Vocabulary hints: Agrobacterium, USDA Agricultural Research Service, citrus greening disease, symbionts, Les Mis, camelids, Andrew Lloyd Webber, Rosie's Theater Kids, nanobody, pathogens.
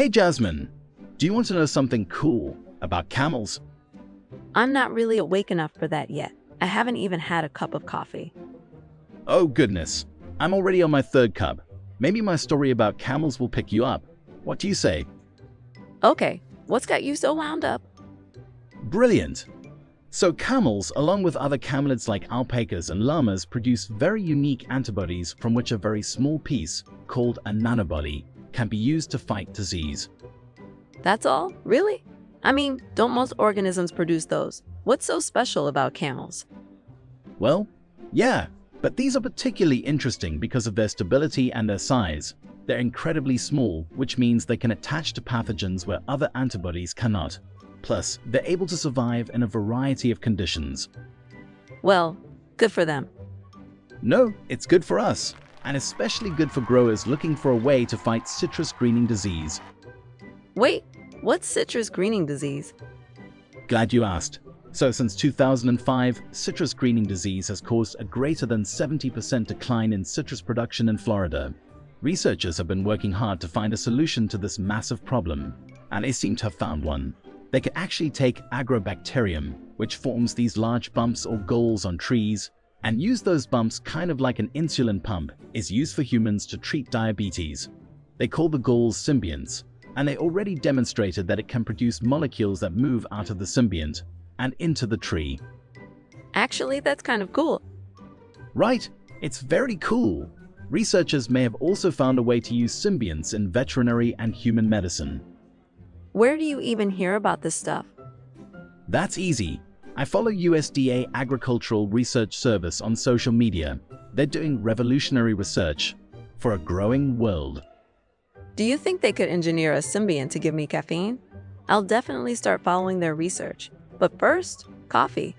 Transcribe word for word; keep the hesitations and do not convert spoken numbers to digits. Hey Jasmine, do you want to know something cool about camels? I'm not really awake enough for that yet. I haven't even had a cup of coffee. Oh goodness, I'm already on my third cup. Maybe my story about camels will pick you up. What do you say? Okay, what's got you so wound up? Brilliant. So camels, along with other camelids like alpacas and llamas, produce very unique antibodies from which a very small piece, called a nanobody, can be used to fight disease. That's all? Really? I mean, don't most organisms produce those? What's so special about camels? Well, yeah, but these are particularly interesting because of their stability and their size. They're incredibly small, which means they can attach to pathogens where other antibodies cannot. Plus, they're able to survive in a variety of conditions. Well, good for them. No, it's good for us, and especially good for growers looking for a way to fight citrus greening disease. Wait, what's citrus greening disease? Glad you asked. So since two thousand five, citrus greening disease has caused a greater than seventy percent decline in citrus production in Florida. Researchers have been working hard to find a solution to this massive problem, and they seem to have found one. They can actually take Agrobacterium, which forms these large bumps or galls on trees, and use those bumps kind of like an insulin pump is used for humans to treat diabetes. They call the galls symbionts, and they already demonstrated that it can produce molecules that move out of the symbiont and into the tree. Actually, that's kind of cool. Right, it's very cool. Researchers may have also found a way to use symbionts in veterinary and human medicine. Where do you even hear about this stuff? That's easy. I follow U S D A Agricultural Research Service on social media. They're doing revolutionary research for a growing world. Do you think they could engineer a symbiont to give me caffeine? I'll definitely start following their research. But first, coffee.